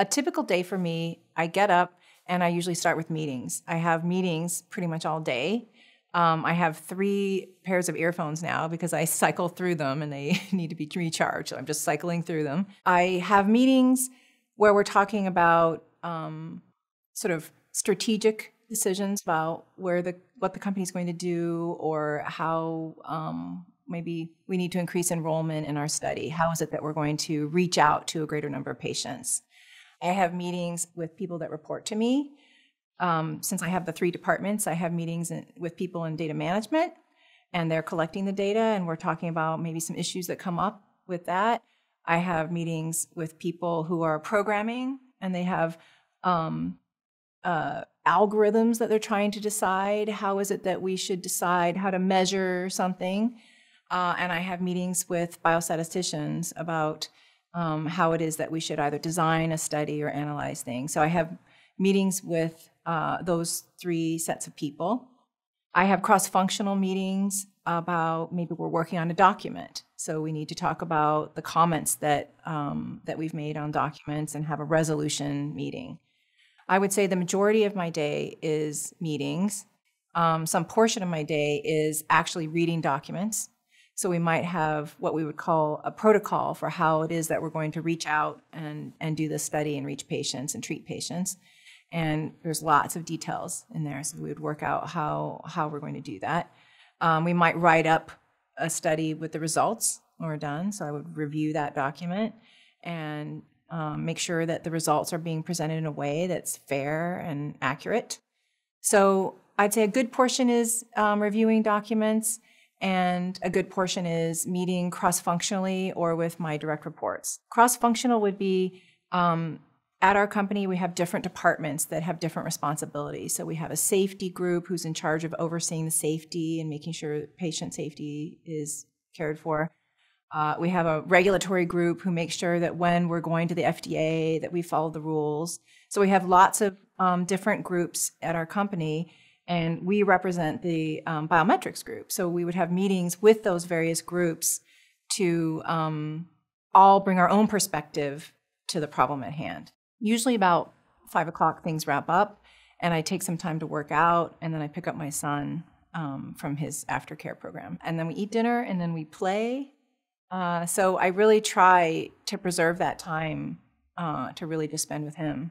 A typical day for me, I get up and I usually start with meetings. I have meetings pretty much all day. I have 3 pairs of earphones now because I cycle through them and they need to be recharged. So I'm just cycling through them. I have meetings where we're talking about sort of strategic decisions about where what the company's going to do, or how maybe we need to increase enrollment in our study. How is it that we're going to reach out to a greater number of patients? I have meetings with people that report to me. Since I have the 3 departments, I have meetings with people in data management, and they're collecting the data, and we're talking about maybe some issues that come up with that. I have meetings with people who are programming, and they have algorithms that they're trying to decide. How is it that we should decide how to measure something? And I have meetings with biostatisticians about how it is that we should either design a study or analyze things. So I have meetings with those 3 sets of people. I have cross-functional meetings about maybe we're working on a document, so we need to talk about the comments that, that we've made on documents and have a resolution meeting. I would say the majority of my day is meetings. Some portion of my day is actually reading documents. So we might have what we would call a protocol for how it is that we're going to reach out and do this study and reach patients and treat patients. And there's lots of details in there, so we would work out how we're going to do that. We might write up a study with the results when we're done, so I would review that document and make sure that the results are being presented in a way that's fair and accurate. So I'd say a good portion is reviewing documents, and a good portion is meeting cross-functionally or with my direct reports. Cross-functional would be at our company, we have different departments that have different responsibilities. So we have a safety group who's in charge of overseeing the safety and making sure that patient safety is cared for. We have a regulatory group who makes sure that when we're going to the FDA that we follow the rules. So we have lots of different groups at our company, and we represent the biometrics group. So we would have meetings with those various groups to all bring our own perspective to the problem at hand. Usually about 5 o'clock things wrap up, and I take some time to work out, and then I pick up my son from his aftercare program. And then we eat dinner, and then we play. So I really try to preserve that time to really just spend with him.